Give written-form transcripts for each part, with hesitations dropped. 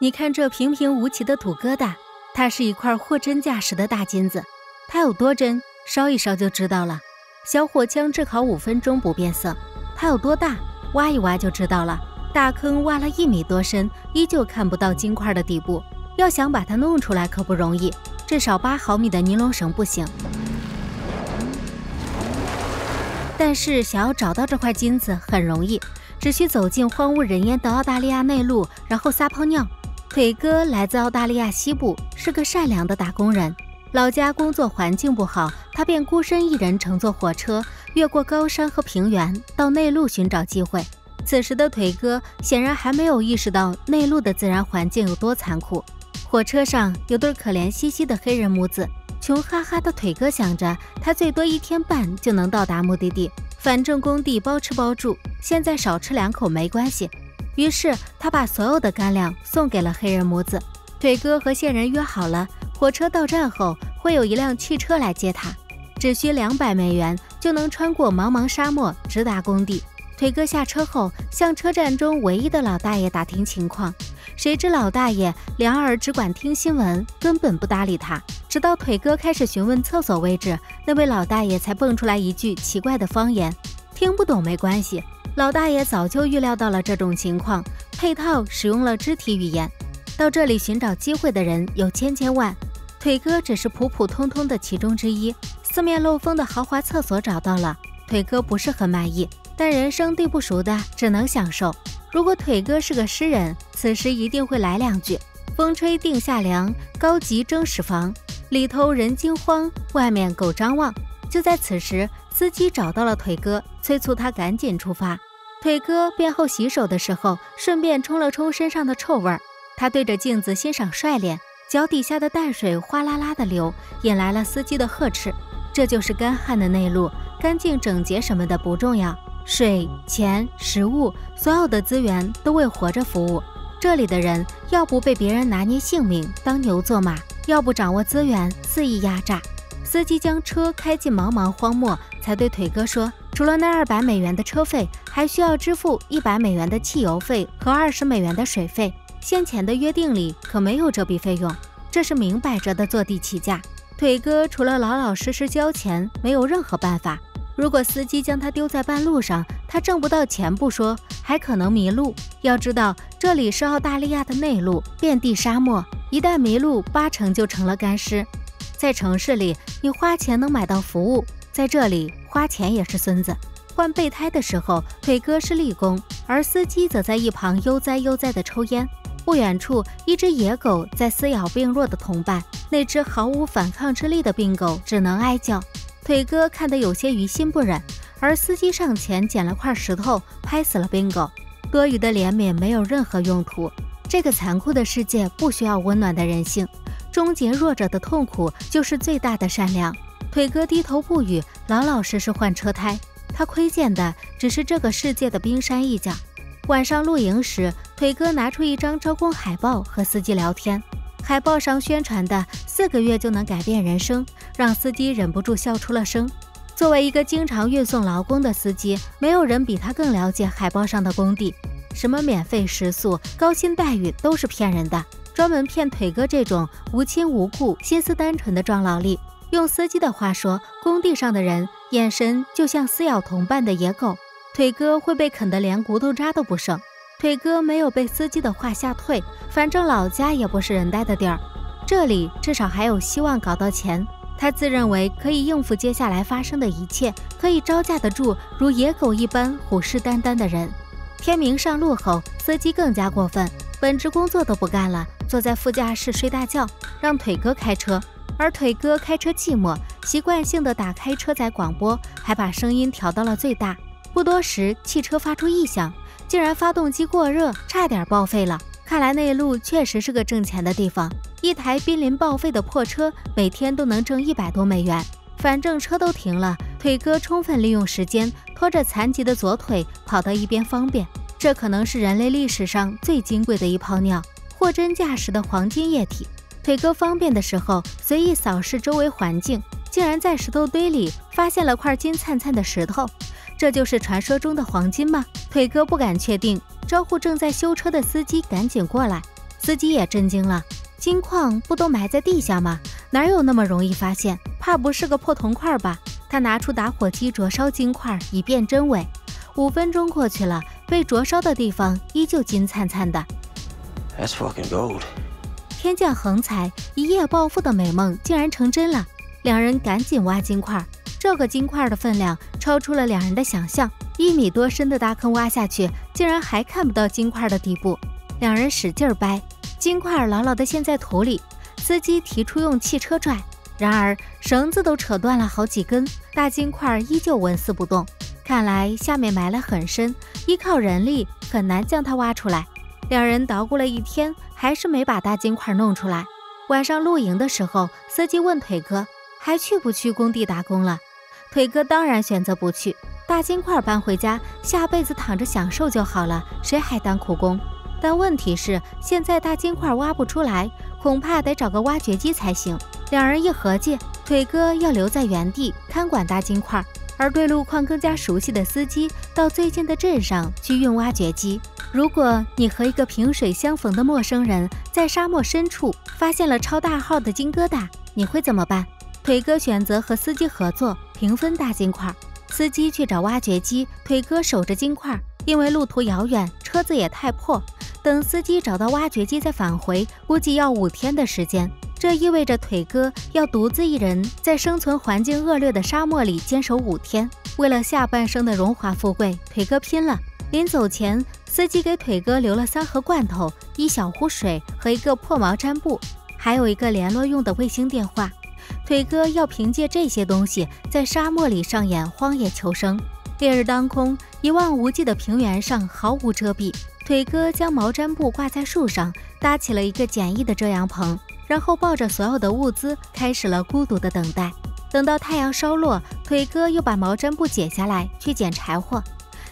你看这平平无奇的土疙瘩，它是一块货真价实的大金子，它有多真，烧一烧就知道了。小火枪炙烤5分钟不变色，它有多大，挖一挖就知道了。大坑挖了1米多深，依旧看不到金块的底部，要想把它弄出来可不容易，至少8毫米的尼龙绳不行。但是想要找到这块金子很容易，只需走进荒无人烟的澳大利亚内陆，然后撒泡尿。 腿哥来自澳大利亚西部，是个善良的打工人。老家工作环境不好，他便孤身一人乘坐火车，越过高山和平原，到内陆寻找机会。此时的腿哥显然还没有意识到内陆的自然环境有多残酷。火车上有对可怜兮兮的黑人母子，穷哈哈的腿哥想着，他最多1天半就能到达目的地，反正工地包吃包住，现在少吃2口没关系。 于是他把所有的干粮送给了黑人母子。腿哥和线人约好了，火车到站后会有一辆汽车来接他，只需200美元就能穿过茫茫沙漠直达工地。腿哥下车后向车站中唯一的老大爷打听情况，谁知老大爷两耳只管听新闻，根本不搭理他。直到腿哥开始询问厕所位置，那位老大爷才蹦出来一句奇怪的方言：“听不懂没关系。” 老大爷早就预料到了这种情况，配套使用了肢体语言。到这里寻找机会的人有千万，腿哥只是普普通通的其中之一。四面漏风的豪华厕所找到了，腿哥不是很满意，但人生地不熟的，只能享受。如果腿哥是个诗人，此时一定会来两句：“风吹定下凉，高级蒸屎房，里头人惊慌，外面狗张望。”就在此时，司机找到了腿哥，催促他赶紧出发。 腿哥便后洗手的时候，顺便冲了冲身上的臭味儿。他对着镜子欣赏帅脸，脚底下的淡水哗啦啦的流，引来了司机的呵斥。这就是干旱的内陆，干净整洁什么的不重要，水、钱、食物，所有的资源都为活着服务。这里的人要不被别人拿捏性命当牛做马，要不掌握资源肆意压榨。司机将车开进茫茫荒漠，才对腿哥说。 除了那200美元的车费，还需要支付100美元的汽油费和20美元的水费。先前的约定里可没有这笔费用，这是明摆着的坐地起价。腿哥除了老老实实交钱，没有任何办法。如果司机将他丢在半路上，他挣不到钱不说，还可能迷路。要知道，这里是澳大利亚的内陆，遍地沙漠，一旦迷路，8成就成了干尸。在城市里，你花钱能买到服务。 在这里花钱也是孙子。换备胎的时候，腿哥是力工，而司机则在一旁悠哉悠哉地抽烟。不远处，一只野狗在撕咬病弱的同伴，那只毫无反抗之力的病狗只能哀叫。腿哥看得有些于心不忍，而司机上前捡了块石头，拍死了病狗。多余的怜悯没有任何用途。这个残酷的世界不需要温暖的人性，终结弱者的痛苦就是最大的善良。 腿哥低头不语，老老实实换车胎。他窥见的只是这个世界的冰山一角。晚上露营时，腿哥拿出一张招工海报和司机聊天。海报上宣传的4个月就能改变人生，让司机忍不住笑出了声。作为一个经常运送劳工的司机，没有人比他更了解海报上的工地。什么免费食宿、高薪待遇都是骗人的，专门骗腿哥这种无亲无故、心思单纯的壮劳力。 用司机的话说，工地上的人眼神就像撕咬同伴的野狗，腿哥会被啃得连骨头渣都不剩。腿哥没有被司机的话吓退，反正老家也不是人待的地儿，这里至少还有希望搞到钱。他自认为可以应付接下来发生的一切，可以招架得住如野狗一般虎视眈眈的人。天明上路后，司机更加过分，本职工作都不干了，坐在副驾驶睡大觉，让腿哥开车。 而腿哥开车寂寞，习惯性的打开车载广播，还把声音调到了最大。不多时，汽车发出异响，竟然发动机过热，差点报废了。看来内陆确实是个挣钱的地方，一台濒临报废的破车，每天都能挣100多美元。反正车都停了，腿哥充分利用时间，拖着残疾的左腿跑到一边方便。这可能是人类历史上最金贵的一泡尿，货真价实的黄金液体。 腿哥方便的时候，随意扫视周围环境，竟然在石头堆里发现了块金灿灿的石头。这就是传说中的黄金吗？腿哥不敢确定，招呼正在修车的司机赶紧过来。司机也震惊了，金矿不都埋在地下吗？哪有那么容易发现？怕不是个破铜块吧？他拿出打火机灼烧金块，以辨真伪。5分钟过去了，被灼烧的地方依旧金灿灿的。That's fucking gold. 天降横财，一夜暴富的美梦竟然成真了。两人赶紧挖金块，这个金块的分量超出了两人的想象。1米多深的大坑挖下去，竟然还看不到金块的底部。两人使劲掰，金块牢牢地陷在土里。司机提出用汽车拽，然而绳子都扯断了好几根，大金块依旧纹丝不动。看来下面埋了很深，依靠人力很难将它挖出来。两人捣鼓了一天，还是没把大金块弄出来。晚上露营的时候，司机问腿哥还去不去工地打工了。腿哥当然选择不去，大金块搬回家，下辈子躺着享受就好了，谁还当苦工？但问题是，现在大金块挖不出来，恐怕得找个挖掘机才行。两人一合计，腿哥要留在原地看管大金块，而对路况更加熟悉的司机到最近的镇上去运挖掘机。如果你和一个萍水相逢的陌生人在沙漠深处发现了超大号的金疙瘩，你会怎么办？腿哥选择和司机合作平分大金块，司机去找挖掘机，腿哥守着金块，因为路途遥远，车子也太破，等司机找到挖掘机再返回，估计要5天的时间。这意味着腿哥要独自一人在生存环境恶劣的沙漠里坚守5天。为了下半生的荣华富贵，腿哥拼了！临走前，司机给腿哥留了3盒罐头、1小壶水和一个破毛毡布，还有一个联络用的卫星电话。腿哥要凭借这些东西在沙漠里上演荒野求生。烈日当空，一望无际的平原上毫无遮蔽。腿哥将毛毡布挂在树上，搭起了一个简易的遮阳棚，然后抱着所有的物资开始了孤独的等待。等到太阳稍落，腿哥又把毛毡布解下来去捡柴火。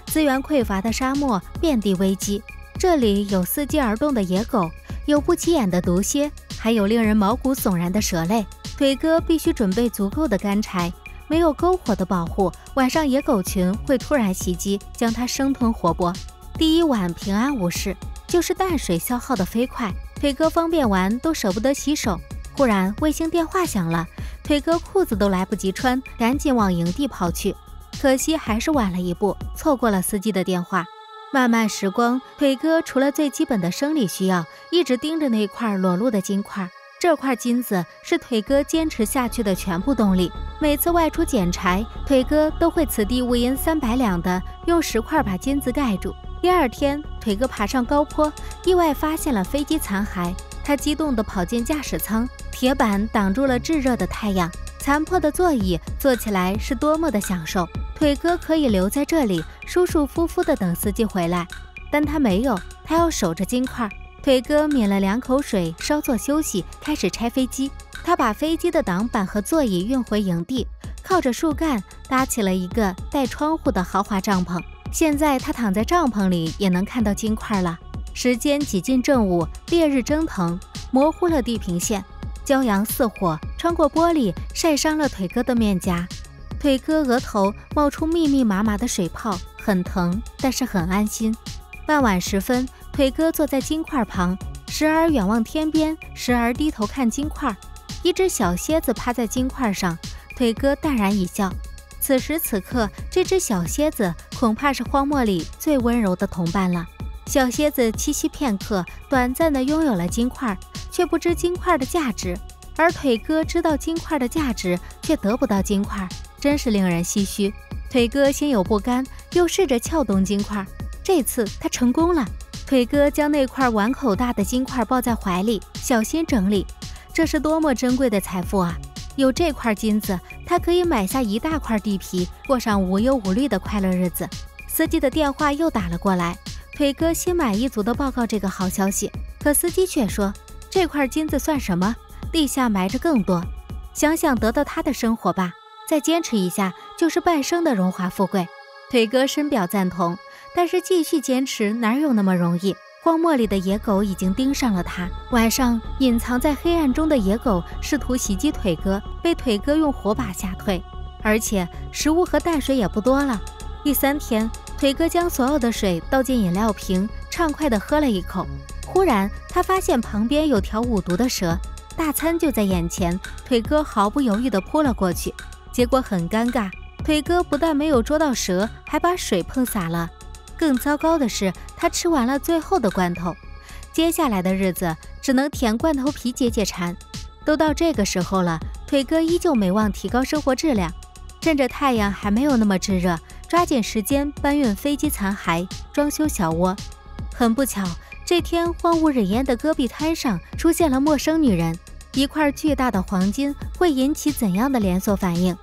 资源匮乏的沙漠遍地危机，这里有伺机而动的野狗，有不起眼的毒蝎，还有令人毛骨悚然的蛇类。腿哥必须准备足够的干柴，没有篝火的保护，晚上野狗群会突然袭击，将它生吞活剥。第一晚平安无事，就是淡水消耗的飞快，腿哥方便完都舍不得洗手。忽然卫星电话响了，腿哥裤子都来不及穿，赶紧往营地跑去。可惜还是晚了一步，错过了司机的电话。漫漫时光，腿哥除了最基本的生理需要，一直盯着那块裸露的金块。这块金子是腿哥坚持下去的全部动力。每次外出捡柴，腿哥都会此地无银300两的用石块把金子盖住。第二天，腿哥爬上高坡，意外发现了飞机残骸。他激动地跑进驾驶舱，铁板挡住了炙热的太阳，残破的座椅坐起来是多么的享受。腿哥可以留在这里，舒舒服服地等司机回来，但他没有，他要守着金块。腿哥抿了2口水，稍作休息，开始拆飞机。他把飞机的挡板和座椅运回营地，靠着树干搭起了一个带窗户的豪华帐篷。现在他躺在帐篷里也能看到金块了。时间挤进正午，烈日蒸腾，模糊了地平线，骄阳似火，穿过玻璃晒伤了腿哥的面颊。腿哥额头冒出密密麻麻的水泡，很疼，但是很安心。傍晚时分，腿哥坐在金块旁，时而远望天边，时而低头看金块。一只小蝎子趴在金块上，腿哥淡然一笑。此时此刻，这只小蝎子恐怕是荒漠里最温柔的同伴了。小蝎子栖息片刻，短暂地拥有了金块，却不知金块的价值。而腿哥知道金块的价值，却得不到金块，真是令人唏嘘。腿哥心有不甘，又试着撬动金块，这次他成功了。腿哥将那块碗口大的金块抱在怀里，小心整理。这是多么珍贵的财富啊！有这块金子，他可以买下一大块地皮，过上无忧无虑的快乐日子。司机的电话又打了过来，腿哥心满意足地报告这个好消息，可司机却说：“这块金子算什么？地下埋着更多。想想得到他的生活吧，再坚持一下，就是半生的荣华富贵。”腿哥深表赞同，但是继续坚持哪有那么容易？荒漠里的野狗已经盯上了他。晚上，隐藏在黑暗中的野狗试图袭击腿哥，被腿哥用火把吓退。而且食物和淡水也不多了。第3天，腿哥将所有的水倒进饮料瓶，畅快地喝了一口。忽然，他发现旁边有条五毒的蛇，大餐就在眼前，腿哥毫不犹豫地扑了过去，结果很尴尬，腿哥不但没有捉到蛇，还把水碰洒了。更糟糕的是，他吃完了最后的罐头，接下来的日子只能舔罐头皮解解馋。都到这个时候了，腿哥依旧没忘提高生活质量。 趁着太阳还没有那么炙热，抓紧时间搬运飞机残骸，装修小窝。很不巧，这天荒无人烟的戈壁滩上出现了陌生女人。一块巨大的黄金会引起怎样的连锁反应？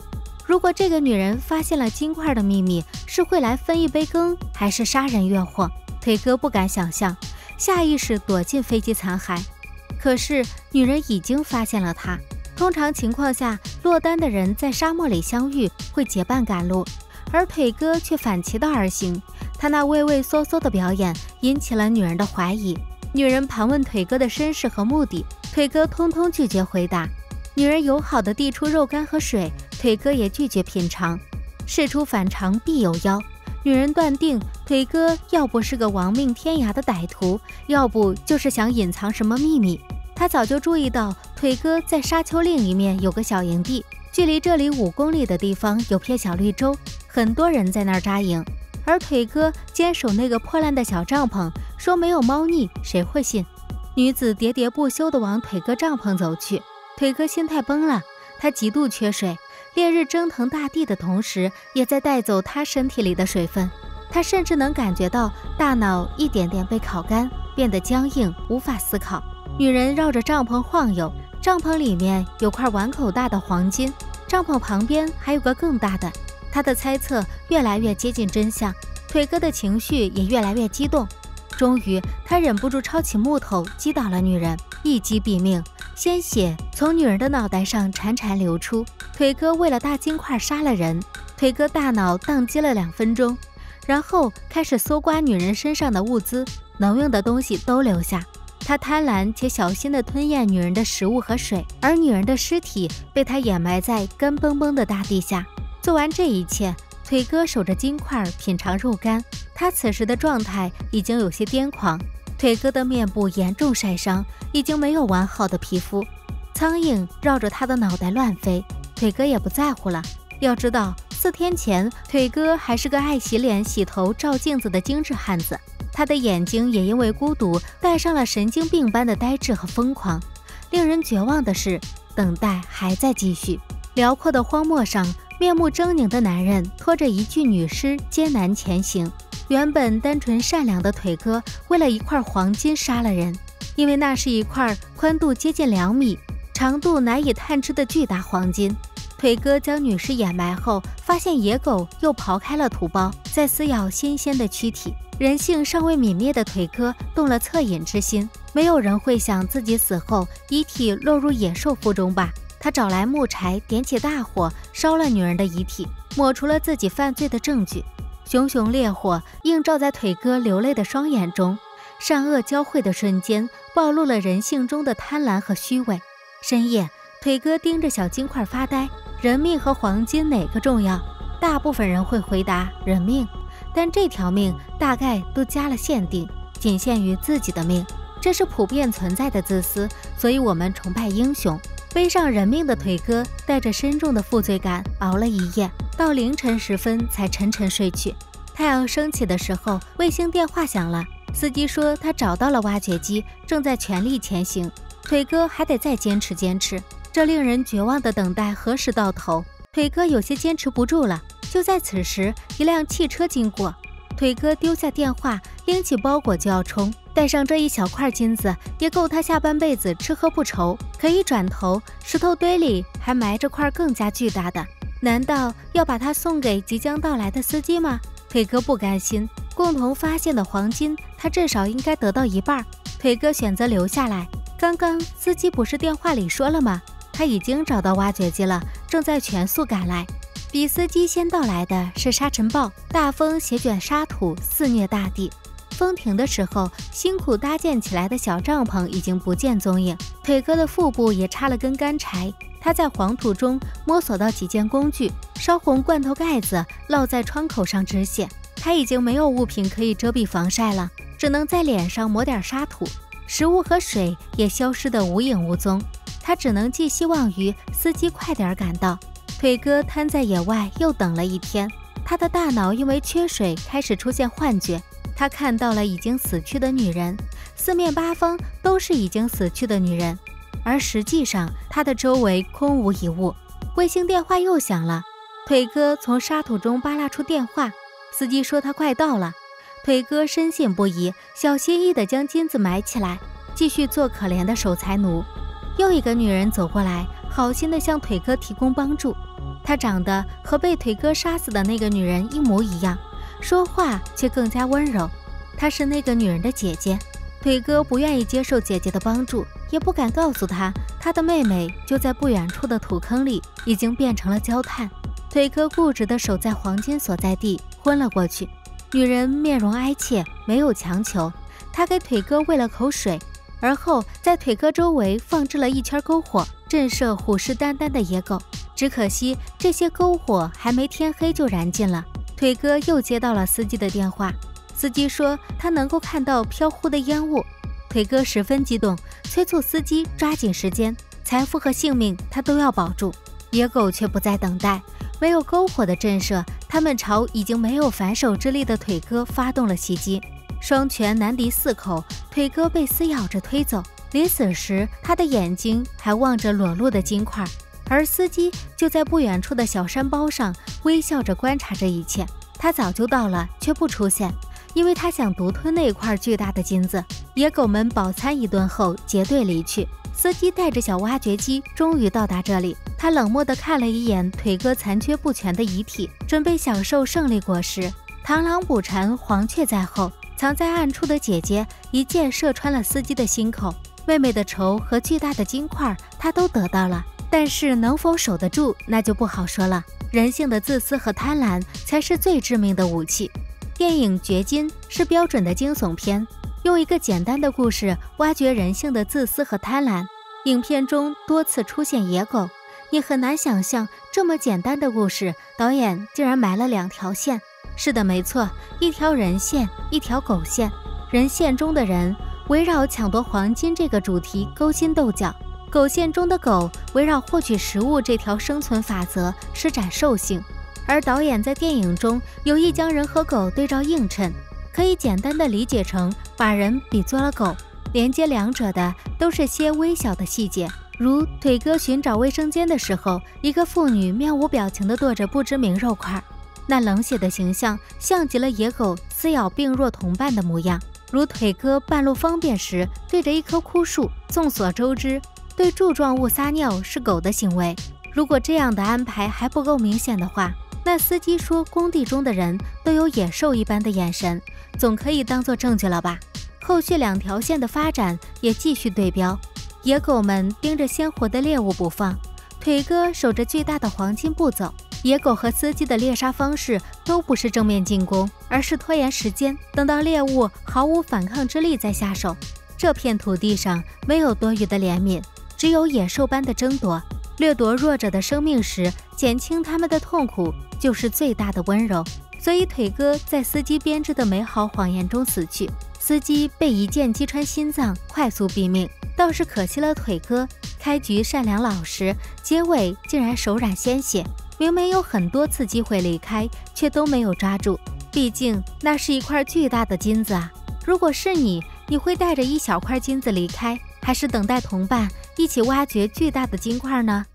如果这个女人发现了金块的秘密，是会来分一杯羹，还是杀人越货？腿哥不敢想象，下意识躲进飞机残骸。可是女人已经发现了他。 通常情况下，落单的人在沙漠里相遇，会结伴赶路，而腿哥却反其道而行。他那畏畏缩缩的表演引起了女人的怀疑。女人盘问腿哥的身世和目的，腿哥通通拒绝回答。女人友好地递出肉干和水，腿哥也拒绝品尝。事出反常必有妖，女人断定腿哥要不是个亡命天涯的歹徒，要不就是想隐藏什么秘密。 他早就注意到，腿哥在沙丘另一面有个小营地，距离这里5公里的地方有片小绿洲，很多人在那儿扎营。而腿哥坚守那个破烂的小帐篷，说没有猫腻，谁会信？女子喋喋不休地往腿哥帐篷走去，腿哥心态崩了，他极度缺水，烈日蒸腾大地的同时，也在带走他身体里的水分。他甚至能感觉到大脑一点点被烤干，变得僵硬，无法思考。 女人绕着帐篷晃悠，帐篷里面有块碗口大的黄金，帐篷旁边还有个更大的。她的猜测越来越接近真相，腿哥的情绪也越来越激动。终于，他忍不住抄起木头击倒了女人，一击毙命，鲜血从女人的脑袋上潺潺流出。腿哥为了大金块杀了人，腿哥大脑宕机了2分钟，然后开始搜刮女人身上的物资，能用的东西都留下。 他贪婪且小心地吞咽女人的食物和水，而女人的尸体被他掩埋在干崩崩的大地下。做完这一切，腿哥守着金块品尝肉干，他此时的状态已经有些癫狂。腿哥的面部严重晒伤，已经没有完好的皮肤，苍蝇绕着他的脑袋乱飞。腿哥也不在乎了。要知道，4天前腿哥还是个爱洗脸、洗头、照镜子的精致汉子。 他的眼睛也因为孤独带上了神经病般的呆滞和疯狂。令人绝望的是，等待还在继续。辽阔的荒漠上，面目狰狞的男人拖着一具女尸艰难前行。原本单纯善良的腿哥，为了一块黄金杀了人，因为那是一块宽度接近2米、长度难以探知的巨大黄金。腿哥将女尸掩埋后，发现野狗又刨开了土包，在撕咬新鲜的躯体。 人性尚未泯灭的腿哥动了恻隐之心，没有人会想自己死后遗体落入野兽腹中吧？他找来木柴，点起大火，烧了女人的遗体，抹除了自己犯罪的证据。熊熊烈火映照在腿哥流泪的双眼中，善恶交汇的瞬间，暴露了人性中的贪婪和虚伪。深夜，腿哥盯着小金块发呆，人命和黄金哪个重要？大部分人会回答人命。 但这条命大概都加了限定，仅限于自己的命，这是普遍存在的自私。所以我们崇拜英雄。背上人命的腿哥带着深重的负罪感熬了一夜，到凌晨时分才沉沉睡去。太阳升起的时候，卫星电话响了，司机说他找到了挖掘机，正在全力前行。腿哥还得再坚持。这令人绝望的等待何时到头？腿哥有些坚持不住了。 就在此时，一辆汽车经过，腿哥丢下电话，拎起包裹就要冲。带上这一小块金子，也够他下半辈子吃喝不愁。可一转头，石头堆里还埋着块更加巨大的，难道要把它送给即将到来的司机吗？腿哥不甘心，共同发现的黄金，他至少应该得到一半。腿哥选择留下来。刚刚司机不是电话里说了吗？他已经找到挖掘机了，正在全速赶来。 比司机先到来的是沙尘暴，大风席卷沙土，肆虐大地。风停的时候，辛苦搭建起来的小帐篷已经不见踪影。腿哥的腹部也插了根干柴，他在黄土中摸索到几件工具，烧红罐头盖子，烙在窗口上止血。他已经没有物品可以遮蔽防晒了，只能在脸上抹点沙土。食物和水也消失得无影无踪。他只能寄希望于司机快点赶到。腿哥瘫在野外又等了一天，他的大脑因为缺水开始出现幻觉。他看到了已经死去的女人，四面八方都是已经死去的女人，而实际上他的周围空无一物。卫星电话又响了，腿哥从沙土中扒拉出电话，司机说他快到了。腿哥深信不疑，小心翼翼地将金子埋起来，继续做可怜的守财奴。又一个女人走过来，好心地向腿哥提供帮助。她长得和被腿哥杀死的那个女人一模一样，说话却更加温柔。她是那个女人的姐姐。腿哥不愿意接受姐姐的帮助，也不敢告诉她，她的妹妹就在不远处的土坑里，已经变成了焦炭。腿哥固执地守在黄金所在地，昏了过去。女人面容哀切，没有强求。她给腿哥喂了口水，而后在腿哥周围放置了一圈篝火，震慑虎视眈眈的野狗。只可惜这些篝火还没天黑就燃尽了。腿哥又接到了司机的电话，司机说他能够看到飘忽的烟雾。腿哥十分激动，催促司机抓紧时间，财富和性命他都要保住。野狗却不再等待，没有篝火的震慑，他们朝已经没有反手之力的腿哥发动了袭击，双拳难敌四口，腿哥被撕咬着推走。临死时，他的眼睛还望着裸露的金块，而司机就在不远处的小山包上微笑着观察着一切。他早就到了，却不出现，因为他想独吞那块巨大的金子。野狗们饱餐一顿后结队离去。司机带着小挖掘机终于到达这里，他冷漠地看了一眼腿哥残缺不全的遗体，准备享受胜利果实。螳螂捕蝉，黄雀在后。藏在暗处的姐姐一箭射穿了司机的心口，妹妹的仇和巨大的金块她都得到了，但是能否守得住那就不好说了。人性的自私和贪婪才是最致命的武器。电影《掘金》是标准的惊悚片，用一个简单的故事挖掘人性的自私和贪婪。影片中多次出现野狗，你很难想象这么简单的故事，导演竟然埋了两条线。是的，没错，一条人线，一条狗线。人线中的人围绕抢夺黄金这个主题勾心斗角，狗线中的狗围绕获取食物这条生存法则施展兽性。而导演在电影中有意将人和狗对照映衬，可以简单的理解成把人比作了狗，连接两者的都是些微小的细节。如腿哥寻找卫生间的时候，一个妇女面无表情地跺着不知名肉块，那冷血的形象像极了野狗撕咬病弱同伴的模样。如腿哥半路方便时对着一棵枯树，众所周知，对柱状物撒尿是狗的行为。如果这样的安排还不够明显的话，那司机说工地中的人都有野兽一般的眼神，总可以当作证据了吧？后续两条线的发展也继续对标，野狗们盯着鲜活的猎物不放，腿哥守着巨大的黄金不走。野狗和司机的猎杀方式都不是正面进攻，而是拖延时间，等到猎物毫无反抗之力再下手。这片土地上没有多余的怜悯，只有野兽般的争夺。掠夺弱者的生命时，减轻他们的痛苦，就是最大的温柔。所以腿哥在司机编织的美好谎言中死去，司机被一箭击穿心脏，快速毙命。倒是可惜了腿哥，开局善良老实，结尾竟然手染鲜血。明明有很多次机会离开，却都没有抓住，毕竟那是一块巨大的金子啊！如果是你，你会带着一小块金子离开，还是等待同伴一起挖掘巨大的金块呢？